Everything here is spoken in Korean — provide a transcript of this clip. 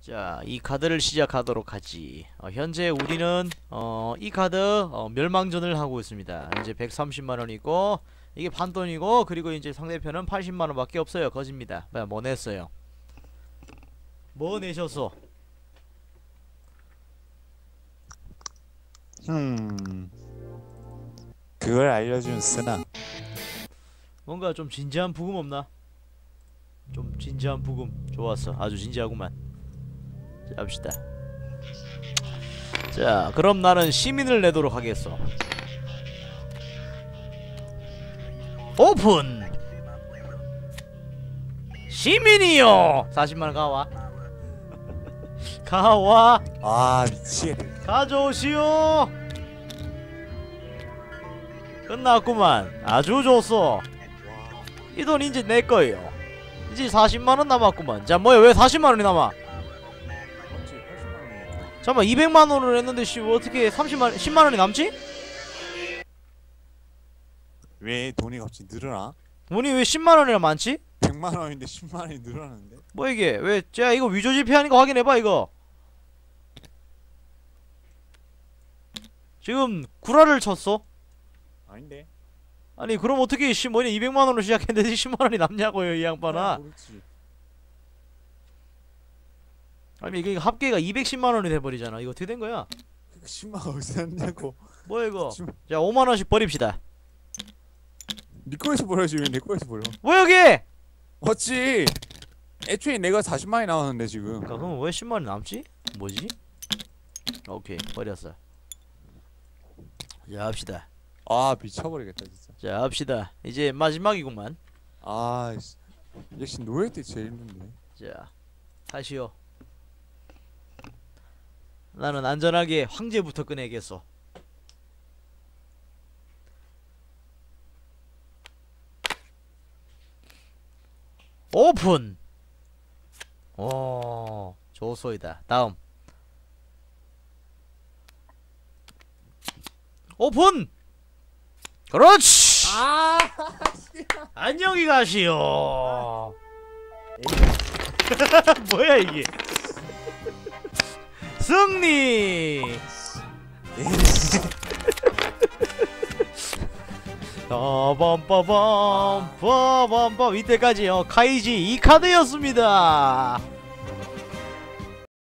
자, 이 카드를 시작하도록 하지. 현재 우리는 이 카드 멸망전을 하고 있습니다. 이제 130만원이고 이게 반돈이고, 그리고 이제 상대편은 80만원 밖에 없어요. 거짓니다. 뭐 냈어요? 뭐 내셨어? 그걸 알려준 스나, 뭔가 좀 진지한 부금 없나? 좀 진지한 부금. 좋았어. 아주 진지하구만. 갑시다. 자, 그럼 나는 시민을 내도록 하겠어. 오픈! 시민이요! 40만원 가와. 가와! 아, 미치. 가져오시오! 끝났구만. 아주 좋소. 이 돈 이제 내 거예요. 이제 40만원 남았구만. 자, 뭐야, 왜 40만원이 남아? 잠깐만, 200만원을 했는데 씨 어떻게 10만원이 남지? 왜 돈이 갑자기 늘어나? 돈이 왜 10만원이나 많지? 100만원인데 10만원이 늘어나는데? 뭐 이게 왜? 자, 이거 위조지폐하니까 확인해봐. 이거 지금 구라를 쳤어? 아닌데. 아니 그럼 어떻게 씨 뭐냐, 200만원으로 시작했는데 10만원이 남냐고요 이 양반아. 모르지. 아니 이게 합계가 210만원이 돼버리잖아. 이거 어떻게 된거야? 10만원 어디서 났냐고. 뭐야 이거. 자, 5만원씩 버립시다. 니꺼에서 버려야지. 왜 내꺼에서 버려? 뭐야 여기! 맞지! 애초에 내가 40만원이 나왔는데 지금. 그러니까 그럼 왜 10만원이 남지? 뭐지? 오케이, 버렸어. 자, 합시다. 아, 미쳐버리겠다 진짜. 자, 합시다. 이제 마지막이구만. 아, 역시 노예 때 제일 힘든데. 자, 다시요. 나는 안전하게 황제부터 꺼내겠어. 오픈! 오, 좋소이다. 다음. 오픈! 그렇지! 아, 안녕히 가시오. 뭐야 이게? 승리! 빠밤빠밤, 빠밤빠밤. 이때까지 카이지 이 카드였습니다.